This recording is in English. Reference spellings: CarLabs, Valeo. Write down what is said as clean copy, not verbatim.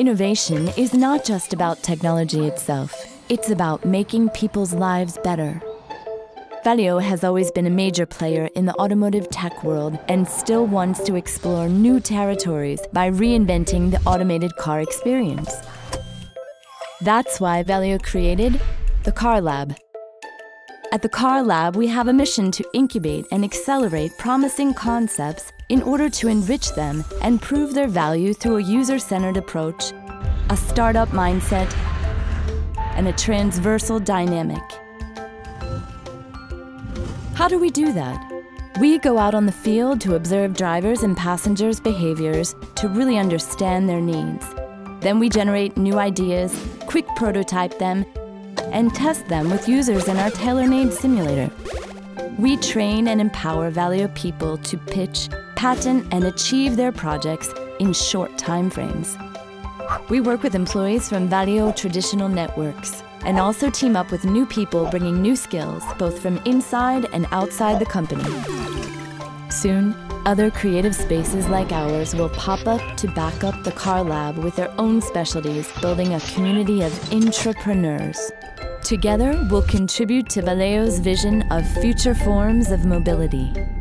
Innovation is not just about technology itself. It's about making people's lives better. Valeo has always been a major player in the automotive tech world and still wants to explore new territories by reinventing the automated car experience. That's why Valeo created the CarLab. At the CarLab, we have a mission to incubate and accelerate promising concepts in order to enrich them and prove their value through a user-centered approach, a startup mindset, and a transversal dynamic. How do we do that? We go out on the field to observe drivers' and passengers' behaviors to really understand their needs. Then we generate new ideas, quick prototype them, and test them with users in our tailor-made simulator. We train and empower Valeo people to pitch, patent and achieve their projects in short timeframes. We work with employees from Valeo traditional networks and also team up with new people bringing new skills both from inside and outside the company. Soon, other creative spaces like ours will pop up to back up the CarLab with their own specialties, building a community of intrapreneurs. Together, we'll contribute to Valeo's vision of future forms of mobility.